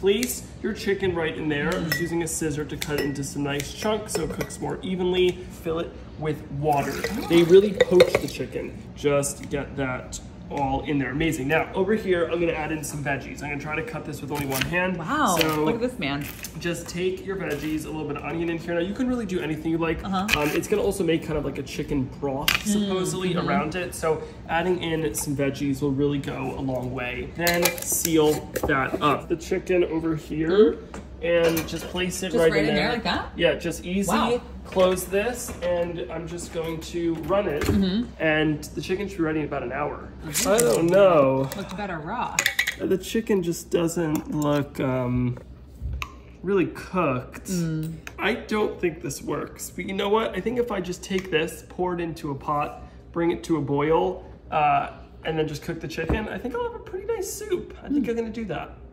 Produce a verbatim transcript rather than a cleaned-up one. Place your chicken right in there. I'm just using a scissor to cut it into some nice chunks so it cooks more evenly. Fill it with water. They really poach the chicken. Just get that all in there. Amazing. Now, over here, I'm gonna add in some veggies. I'm gonna try to cut this with only one hand. Wow, so look at this man. Just take your veggies, a little bit of onion in here. Now, you can really do anything you like. Uh-huh. um, it's gonna also make kind of like a chicken broth, supposedly, mm-hmm. around it. So adding in some veggies will really go a long way. Then seal that up. The chicken over here, mm-hmm. and just place it just right, right in, in there. there like that? Yeah, just easy. Wow. Close this, and I'm just going to run it, mm-hmm. and the chicken should be ready in about an hour. Mm-hmm. I don't know. Looked better raw. The chicken just doesn't look um, really cooked. Mm. I don't think this works, but you know what? I think if I just take this, pour it into a pot, bring it to a boil, uh, and then just cook the chicken, I think I'll have a pretty nice soup. I think mm. I'm gonna do that.